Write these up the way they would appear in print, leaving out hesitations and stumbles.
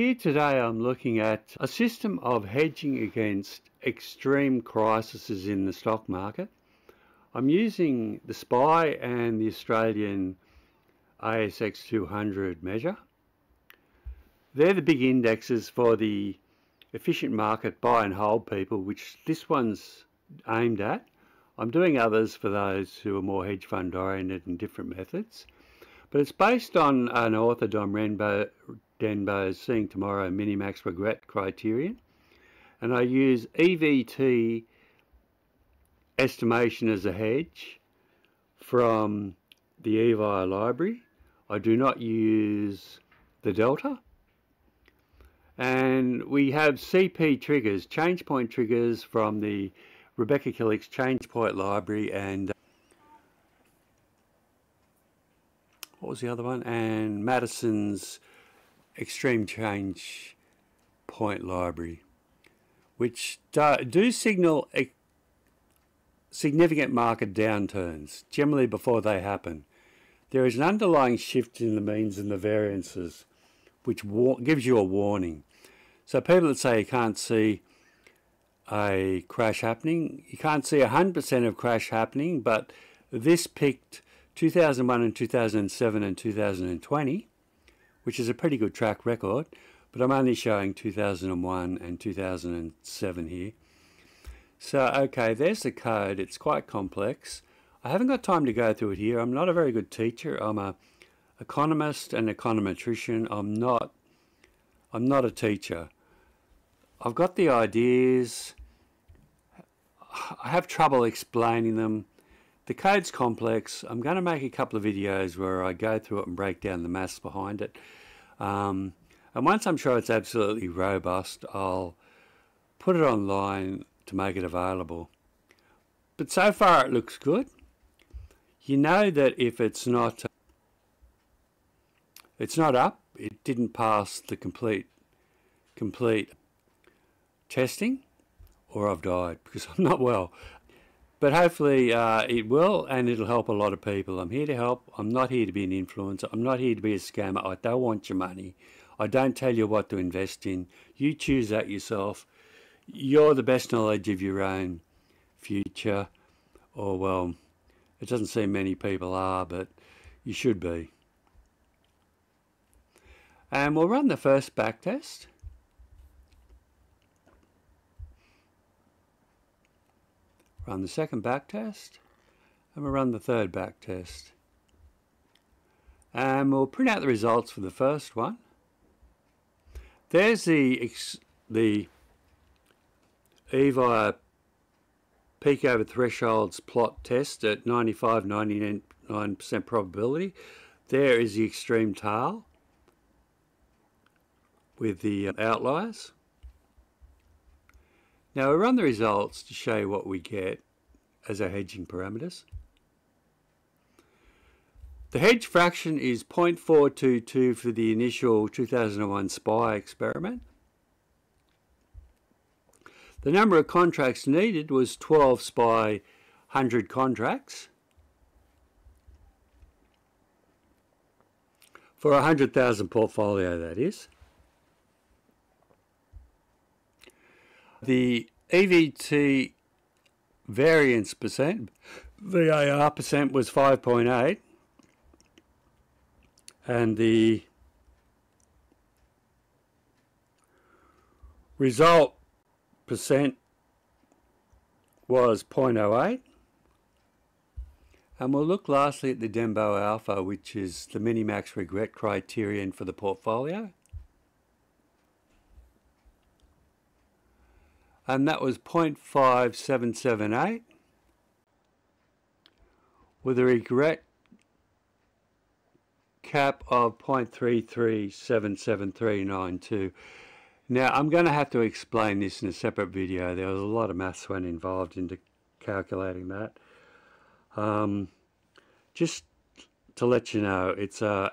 Here today I'm looking at a system of hedging against extreme crises in the stock market. I'm using the SPY and the Australian ASX 200 measure. They're the big indexes for the efficient market buy and hold people, which this one's aimed at. I'm doing others for those who are more hedge fund oriented and different methods. But it's based on an author, Ron Dembo's Seeing Tomorrow Minimax Regret Criterion. And I use EVT estimation as a hedge from the EVIA library. I do not use the delta. And we have CP triggers, change point triggers from the Rebecca Killick's change point library and what was the other one? And Madison's Extreme Change Point Library, which do signal significant market downturns, generally before they happen. There is an underlying shift in the means and the variances, which gives you a warning. So people that say you can't see a crash happening, you can't see 100% of crash happening, but this picked 2001 and 2007 and 2020, which is a pretty good track record, but I'm only showing 2001 and 2007 here. So, okay, there's the code. It's quite complex. I haven't got time to go through it here. I'm not a very good teacher. I'm an economist and econometrician. I'm not a teacher. I've got the ideas. I have trouble explaining them. The code's complex. I'm going to make a couple of videos where I go through it and break down the maths behind it. And once I'm sure it's absolutely robust, I'll put it online to make it available. But so far it looks good. You know that if it's not up, it didn't pass the complete testing, or I've died because I'm not well. But hopefully it will, and it'll help a lot of people. I'm here to help. I'm not here to be an influencer. I'm not here to be a scammer. I don't want your money. I don't tell you what to invest in. You choose that yourself. You're the best knowledge of your own future. Or, well, it doesn't seem many people are, but you should be. And we'll run the first back test. Run the second back test, and we'll run the third back test. And we'll print out the results for the first one. There's the EVIA peak over thresholds plot test at 95, 99% probability. There is the extreme tail with the outliers. Now we'll run the results to show you what we get as our hedging parameters. The hedge fraction is 0.422 for the initial 2001 SPY experiment. The number of contracts needed was 12 SPY 100 contracts for 100,000 portfolio, that is. The EVT variance percent, VAR percent, was 5.8, and the result percent was 0.08. And we'll look lastly at the Dembo alpha, which is the minimax regret criterion for the portfolio. And that was 0.5778 with a regret cap of 0.33779392. Now, I'm going to have to explain this in a separate video. There was a lot of maths went involved into calculating that. Just to let you know, it's a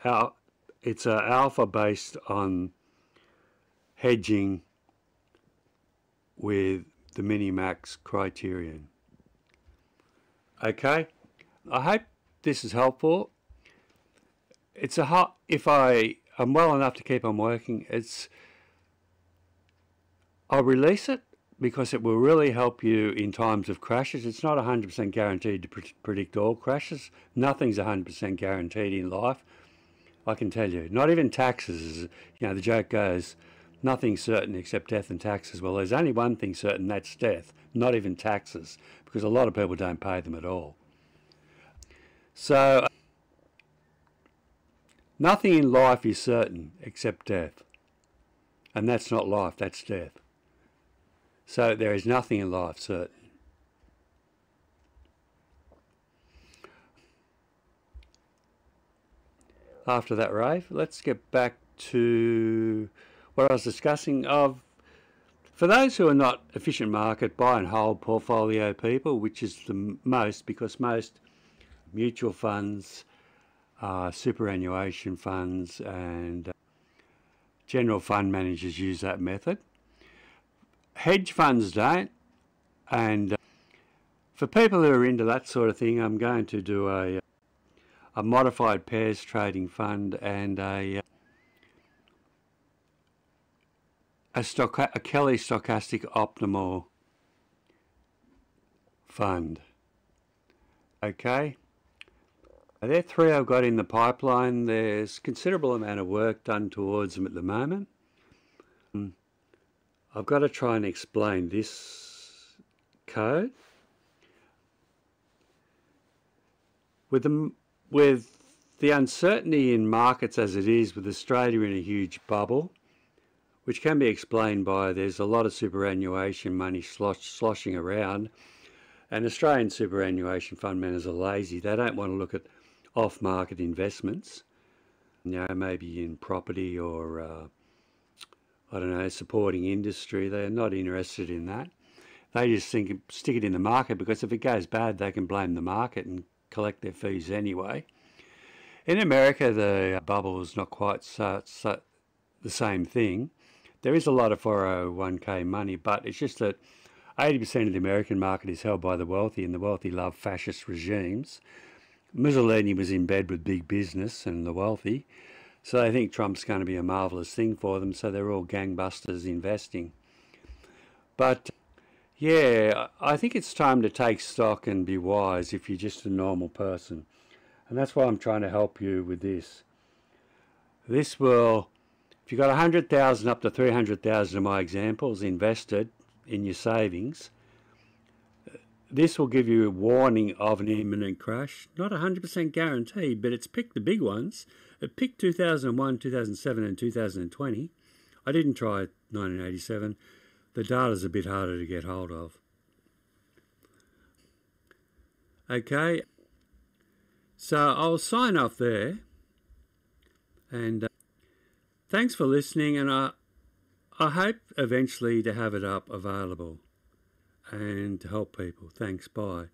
alpha based on hedging with the Minimax criterion. Okay, I hope this is helpful. If I'm well enough to keep on working, it's I'll release it because it will really help you in times of crashes. It's not 100% guaranteed to predict all crashes. Nothing's 100% guaranteed in life, I can tell you. Not even taxes. You know, the joke goes, nothing's certain except death and taxes. Well, there's only one thing certain, that's death, not even taxes, because a lot of people don't pay them at all. So, nothing in life is certain except death. And that's not life, that's death. So there is nothing in life certain. After that rave, let's get back to what I was discussing of, for those who are not efficient market, buy and hold portfolio people, which is the most, because most mutual funds, superannuation funds and general fund managers use that method. Hedge funds don't, and for people who are into that sort of thing, I'm going to do a modified pairs trading fund and a Kelly stochastic optimal fund. Okay, there are three I've got in the pipeline. There's considerable amount of work done towards them at the moment. I've got to try and explain this code. With the uncertainty in markets as it is, with Australia in a huge bubble, which can be explained by there's a lot of superannuation money sloshing around, and Australian superannuation fund managers are lazy. They don't want to look at off-market investments, you know, maybe in property or I don't know, supporting industry. They're not interested in that. They just think stick it in the market, because if it goes bad, they can blame the market and collect their fees anyway. In America, the bubble is not quite so the same thing. There is a lot of 401k money, but it's just that 80% of the American market is held by the wealthy, and the wealthy love fascist regimes. Mussolini was in bed with big business and the wealthy, so they think Trump's going to be a marvellous thing for them, so they're all gangbusters investing. But yeah, I think it's time to take stock and be wise if you're just a normal person. And that's why I'm trying to help you with this. This will, if you've got 100,000 up to 300,000 of my examples invested in your savings, this will give you a warning of an imminent crash. Not 100% guaranteed, but it's picked the big ones. It picked 2001, 2007 and 2020. I didn't try 1987. The data's a bit harder to get hold of. Okay, so I'll sign off there. And thanks for listening, and I hope eventually to have it up available and to help people. Thanks, bye.